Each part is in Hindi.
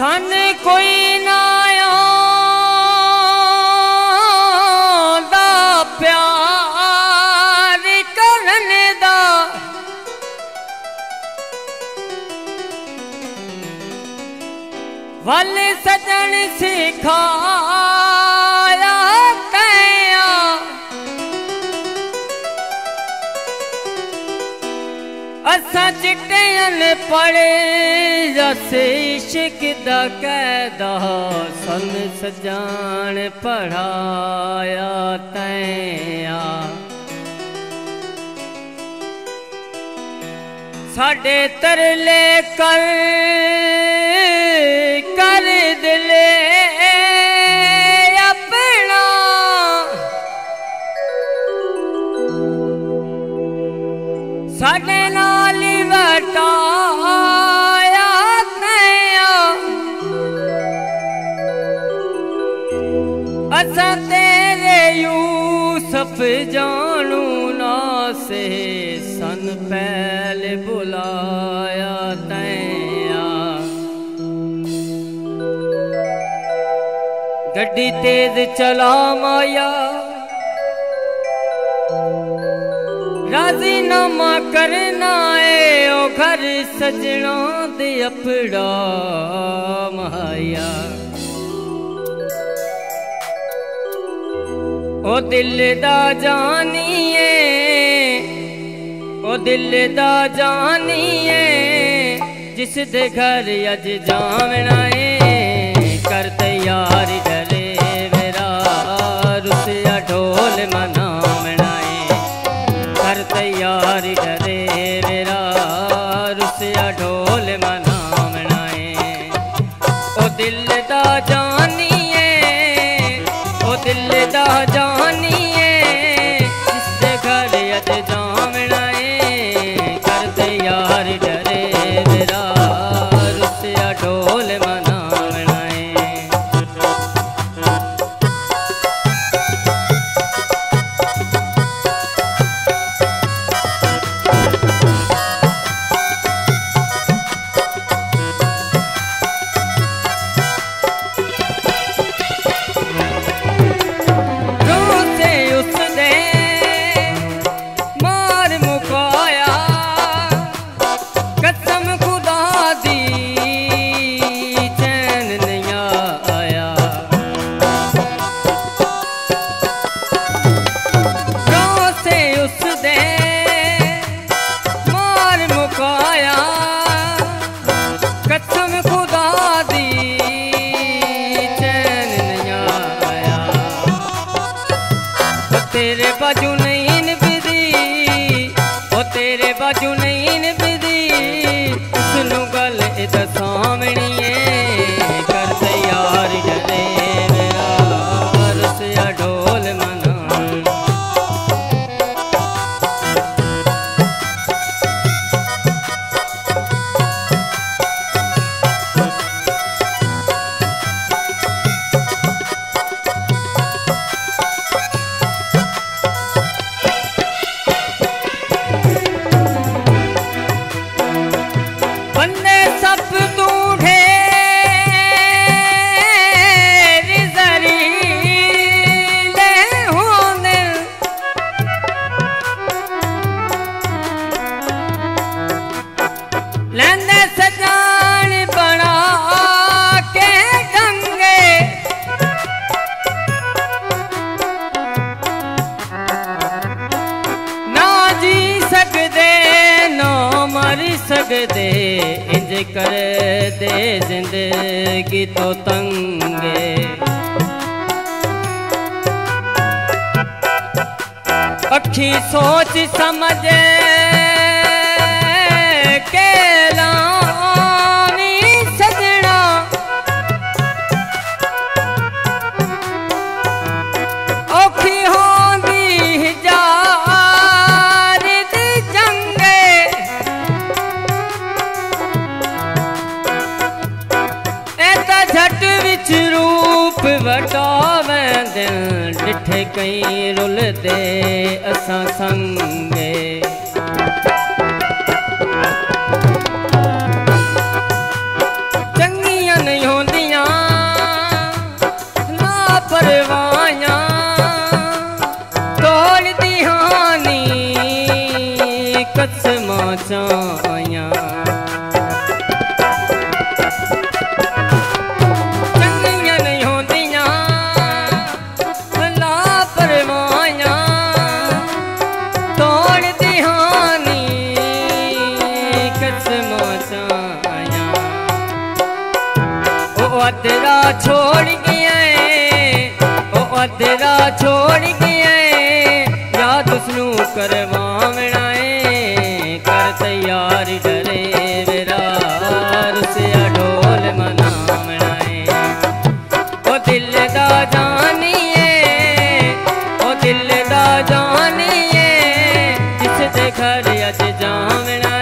सन कोई ना आंदा प्यार करने दा, वल सजन सिखाया तैया असा चिट्टे पड़े जैसे इश्क दा कैदा सन सजान पढ़ाया तैया। साढ़े तरले कर साढ़े नाल बटाया तैया असा तेरे यूसुफ जानू ना से सन पहले बुलाया तैया। गड्डी तेज चला माया राजीनामा करना है ओ घर सजना दे अपड़ा माया। ओ दिल दा जानिए ओ दिल दा जानिए जिस दे घर अज जावना है कर तैयार डले मेरा रुसिया ढोल मना तैयार डरे मेरा रुसिया ढोल मनावना है। ओ दिल दा जानिए ओ दिल दा जानिए जिस घर अज जावना है कर तैयार डरे मेरा रुसिया ढोल मनावना है। बाजू नहीं निभदी उसनु गल सामनी है कर तैयार डरे मेरा रुसिया ढोल मना। सकदे इंज कर दे जिंदगी तो तंगे अखी सोच समझ के लानी सजना औखी होंदी जा झट विच रूप वटावे दिल डिठे कई रुल दे असा संगे चंगिया नहीं हो अधरा छोड़ गया है, ओ अधरा छोड़ गया है, या दुसनू करवावना है, कर तैयार डरे मेरा से अडोल मनावना है। ओ दिल दा जानिए, ओ दिल दा जानिए, जिसके घर अज जावना है।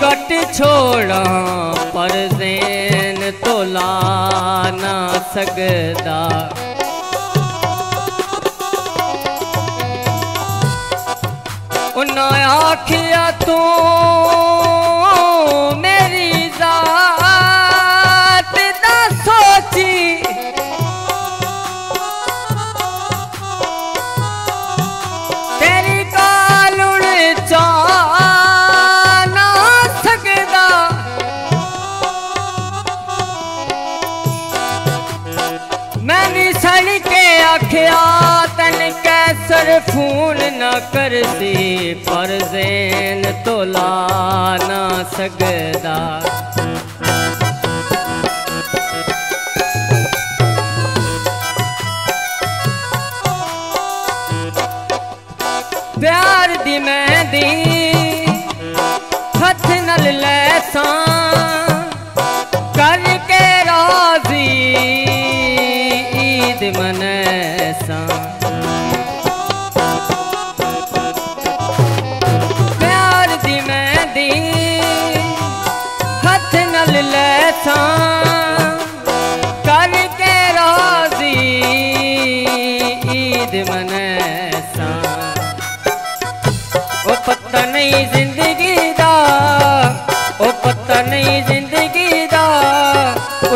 कट छोड़ा पर ज़ेन तो ला ना सकदा, उन्हें आखिया तो मेरी जात दा सोची, तेरी कालुण चा आखिया तन कैसर फून न कर दी, पर ज़ेन तो ला ना सकदा। प्यार दी मेहंदी हथ नल लैसा करके राजी ईद मने, प्यार दी मेहंदी हथ नल लैसा करके राजी ईद मनैसा। ओ पता नहीं जिंदगी दा, ओ पता नहीं जिंदगी दा,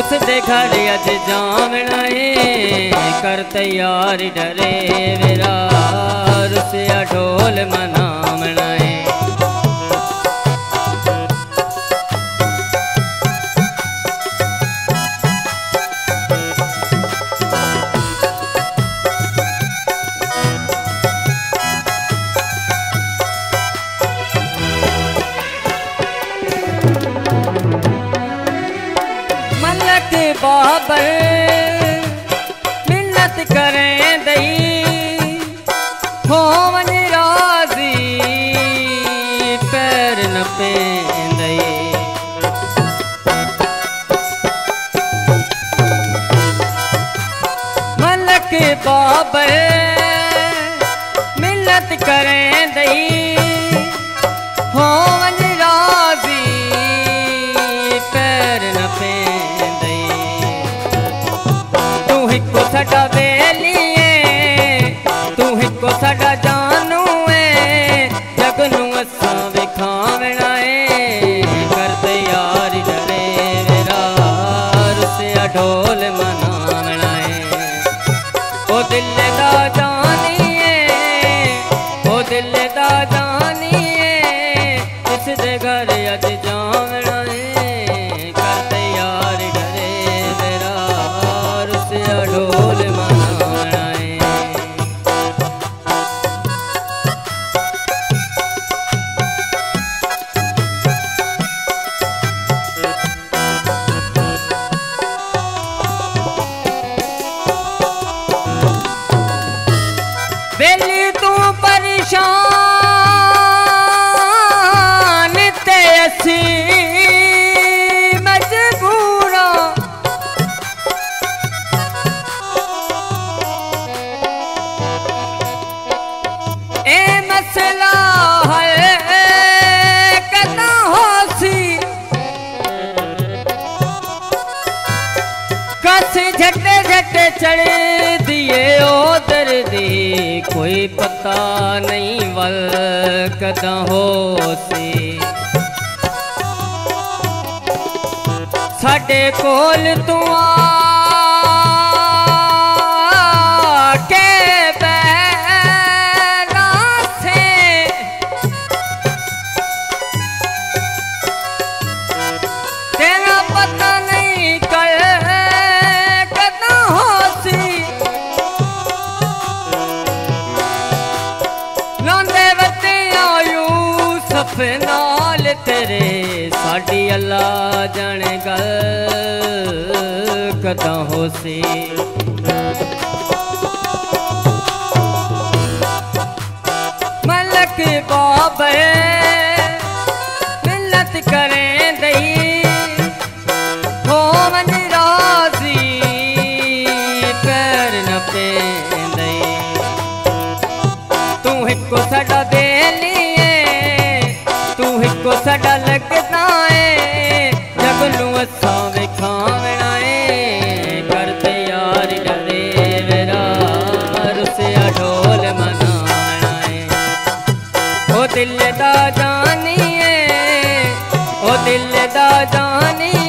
उस दे घर अज जावना है, कर तैयार डरे मेरा से अडोल मनावना है। मलक बाबर मिन्नत करें दई होवन राजी पैर न पे दई, मलक बाबर मिन्नत करें दई होवन राजी पैर न पे दई। तू ही को सदा साडा जानू है, जगनू असां विखावना है, कर तैयार डरे मेरा से अडोल मनावना है। ओ दिल दा जानिए, ओ दिल दा जानिए, इसदे घर अज जावना है, कर तैयार डरे मेरा से अडोल मनावना है। शान ते असी मजबूरा, ए मसला है चढ़ दिए ओ दर्दी कोई पता नहीं वल कदा हो से साडे कोल तू आके बैना से तेरा पता नहीं कर कदा हो सी लांदे वते आयू सफनाल तेरे साडी अल्लाह जाने गल कदा हो सी मलक बाबे मिलत करें दई हो मन राजी पैर न पे दई तू हिको साडा दे लिए तू हिको साडा लगदा दिल दा जानिए ओ दिल दा जानिए।